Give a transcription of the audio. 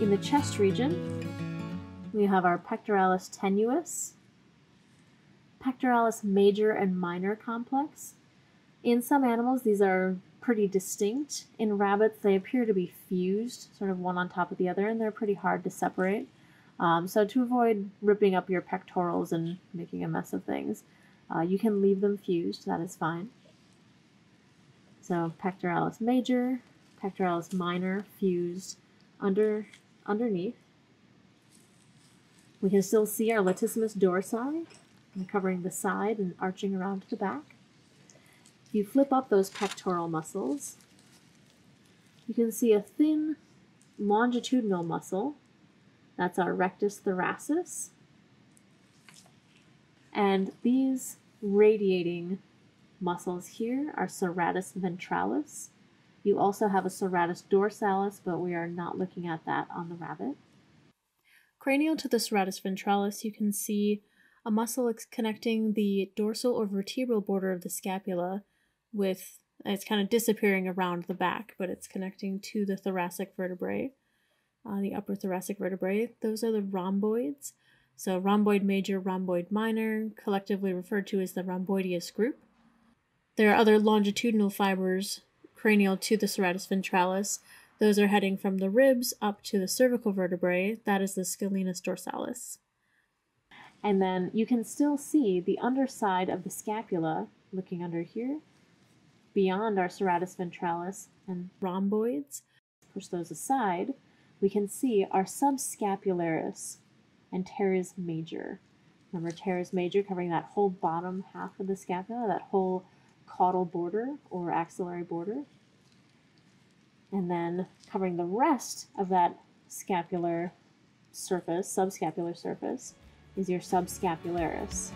In the chest region, we have our pectoralis tenuis, pectoralis major and minor complex. In some animals, these are pretty distinct. In rabbits, they appear to be fused, sort of one on top of the other, and they're pretty hard to separate. So to avoid ripping up your pectorals and making a mess of things, you can leave them fused, that is fine. So pectoralis major, pectoralis minor, fused underneath. We can still see our latissimus dorsi, covering the side and arching around to the back. If you flip up those pectoral muscles, you can see a thin longitudinal muscle. That's our rectus thoracis. And these radiating muscles here are serratus ventralis. You also have a serratus dorsalis, but we are not looking at that on the rabbit. Cranial to the serratus ventralis, you can see a muscle connecting the dorsal or vertebral border of the scapula with, it's kind of disappearing around the back, but it's connecting to the thoracic vertebrae. The upper thoracic vertebrae, those are the rhomboids. So rhomboid major, rhomboid minor, collectively referred to as the rhomboideus group. There are other longitudinal fibers cranial to the serratus ventralis. Those are heading from the ribs up to the cervical vertebrae. That is the scalenus dorsalis. And then you can still see the underside of the scapula, looking under here, beyond our serratus ventralis and rhomboids. Push those aside. We can see our subscapularis and teres major. Remember, teres major covering that whole bottom half of the scapula, that whole caudal border or axillary border. And then covering the rest of that scapular surface, subscapular surface, is your subscapularis.